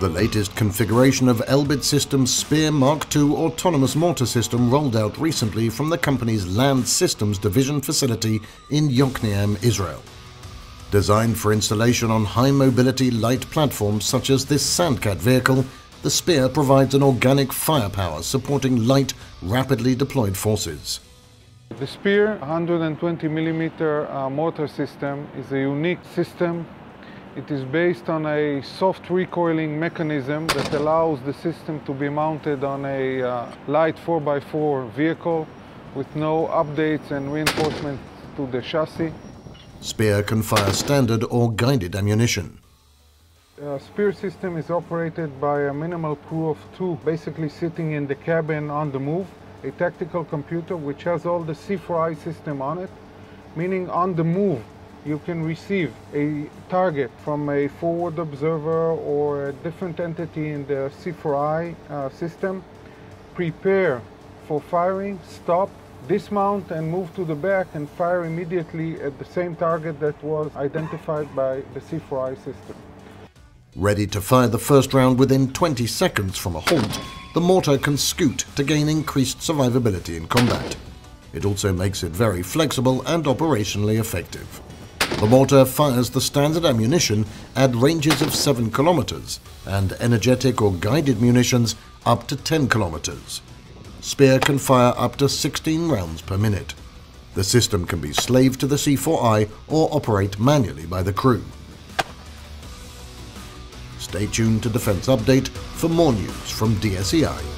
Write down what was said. The latest configuration of Elbit Systems' Spear Mark II autonomous mortar system rolled out recently from the company's Land Systems Division facility in Yokneam, Israel. Designed for installation on high-mobility light platforms such as this Sandcat vehicle, the Spear provides an organic firepower supporting light, rapidly deployed forces. The Spear 120mm mortar system is a unique system. It is based on a soft recoiling mechanism that allows the system to be mounted on a light 4x4 vehicle with no updates and reinforcements to the chassis. Spear can fire standard or guided ammunition. The Spear system is operated by a minimal crew of two, basically sitting in the cabin on the move, a tactical computer which has all the C4I system on it, meaning on the move. You can receive a target from a forward observer or a different entity in the C4I system, prepare for firing, stop, dismount and move to the back and fire immediately at the same target that was identified by the C4I system. Ready to fire the first round within 20 seconds from a halt, the mortar can scoot to gain increased survivability in combat. It also makes it very flexible and operationally effective. The mortar fires the standard ammunition at ranges of 7 kilometers and energetic or guided munitions up to 10 kilometers. Spear can fire up to 16 rounds per minute. The system can be slaved to the C4I or operate manually by the crew. Stay tuned to Defense Update for more news from DSEI.